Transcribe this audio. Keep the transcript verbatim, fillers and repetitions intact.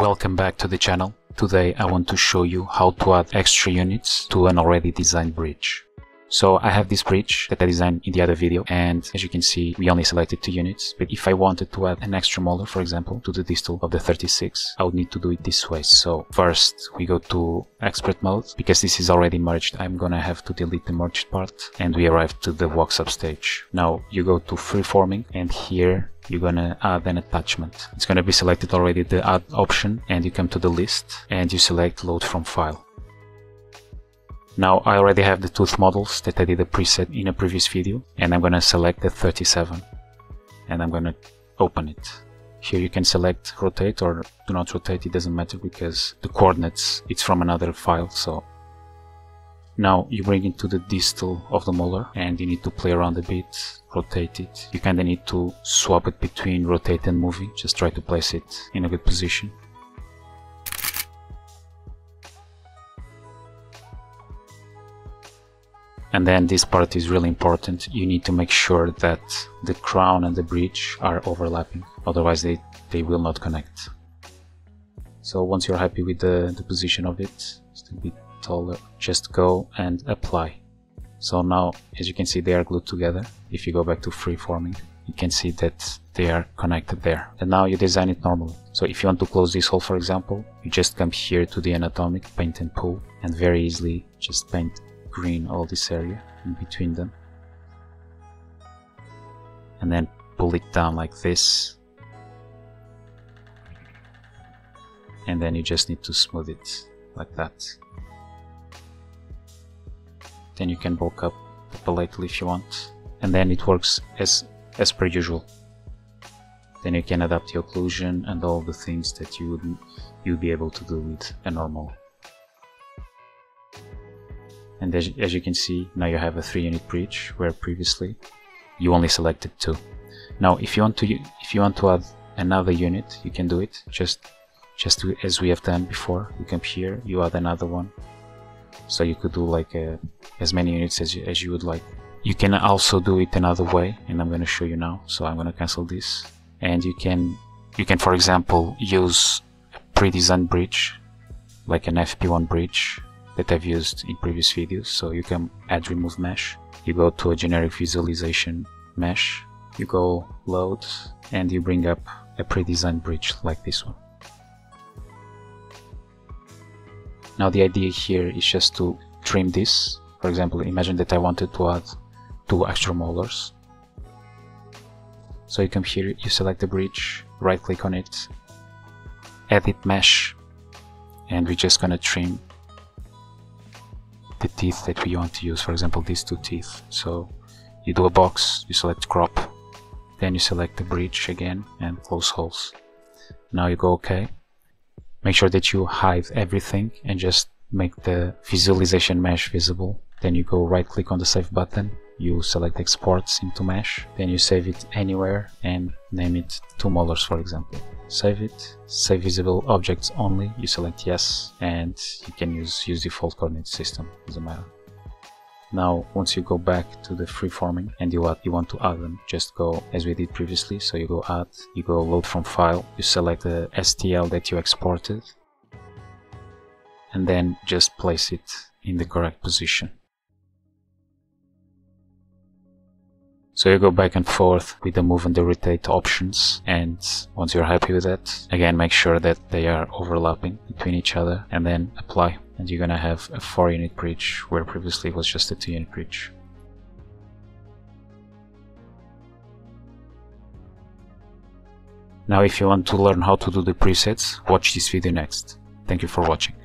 Welcome back to the channel. Today I want to show you how to add extra units to an already designed bridge. So I have this bridge that I designed in the other video, and as you can see we only selected two units, but if I wanted to add an extra molar, for example, to the distal of the thirty-six, I would need to do it this way. So first we go to Expert Mode. Because this is already merged, I'm gonna have to delete the merged part, and we arrive to the walk sub stage. Now you go to Freeforming, and here you're gonna add an attachment. It's gonna be selected already, the add option, and you come to the list and you select load from file. Now I already have the tooth models that I did a preset in a previous video, and I'm gonna select the thirty-seven and I'm gonna open it. Here you can select rotate or do not rotate, it doesn't matter because the coordinates, it's from another file. So now you bring into the distal of the molar and you need to play around a bit, rotate it. You kinda need to swap it between rotate and moving, just try to place it in a good position. And then this part is really important, you need to make sure that the crown and the bridge are overlapping, otherwise they, they will not connect. So once you're happy with the, the position of it, just a bit taller, just go and apply. So now, as you can see, they are glued together. If you go back to Freeforming, you can see that they are connected there. And now you design it normally. So if you want to close this hole, for example, you just come here to the anatomic, paint and pull, and very easily just paint green all this area in between them, and then pull it down like this, and then you just need to smooth it like that. Then you can bulk up the palette if you want, and then it works as as per usual. Then you can adapt the occlusion and all the things that you would you'd be able to do with a normal. And as, as you can see, now you have a three unit bridge where previously you only selected two. Now, if you want to, if you want to add another unit, you can do it just, just to, as we have done before. You come here, you add another one. So you could do like a, as many units as you, as you would like. You can also do it another way, and I'm going to show you now. So I'm going to cancel this, and you can, you can, for example, use a pre-designed bridge, like an F P one bridge that I've used in previous videos. So you can add remove mesh, you go to a generic visualization mesh, you go load, and you bring up a pre-designed bridge like this one. Now the idea here is just to trim this. For example, imagine that I wanted to add two extra molars. So you come here, you select the bridge, right click on it, edit mesh, and we're just gonna trim the teeth that we want to use, for example these two teeth. So you do a box, you select crop, then you select the bridge again and close holes. Now you go OK. Make sure that you hide everything and just make the visualization mesh visible. Then you go right click on the save button, you select exports into mesh, then you save it anywhere and name it two molars, for example. Save it, save visible objects only, you select yes, and you can use use default coordinate system, doesn't matter. Now once you go back to the Freeforming and you add, you want to add them, just go as we did previously. So you go add, you go load from file, you select the S T L that you exported, and then just place it in the correct position. So you go back and forth with the move and the rotate options, and once you're happy with that, again make sure that they are overlapping between each other, and then apply, and you're gonna have a four unit bridge where previously it was just a two unit bridge. Now if you want to learn how to do the presets, watch this video next. Thank you for watching.